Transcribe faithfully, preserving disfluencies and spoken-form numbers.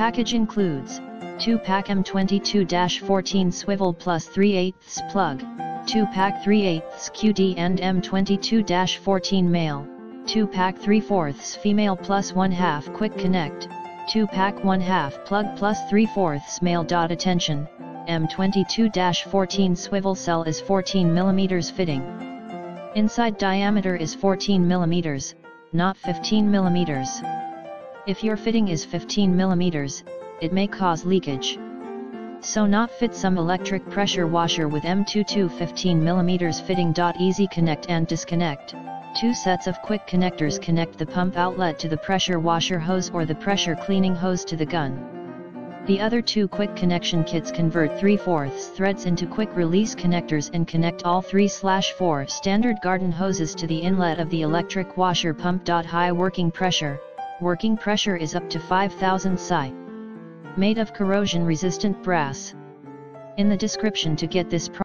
Package includes two pack M twenty-two fourteen swivel plus three eighths plug, two pack three eighths Q D and M twenty-two fourteen male, two pack three fourths female plus one half quick connect, two pack one half plug plus three fourths male. Attention, M twenty-two fourteen swivel cell is fourteen millimeter fitting. Inside diameter is fourteen millimeter, not fifteen millimeter. If your fitting is fifteen millimeter, it may cause leakage. So not fit some electric pressure washer with M twenty-two fifteen millimeter fitting. Easy connect and disconnect. Two sets of quick connectors connect the pump outlet to the pressure washer hose or the pressure cleaning hose to the gun. The other two quick connection kits convert three fourths threads into quick release connectors and connect all three four standard garden hoses to the inlet of the electric washer pump. High working pressure. Working pressure is up to five thousand psi. Made of corrosion resistant brass. In the description to get this product.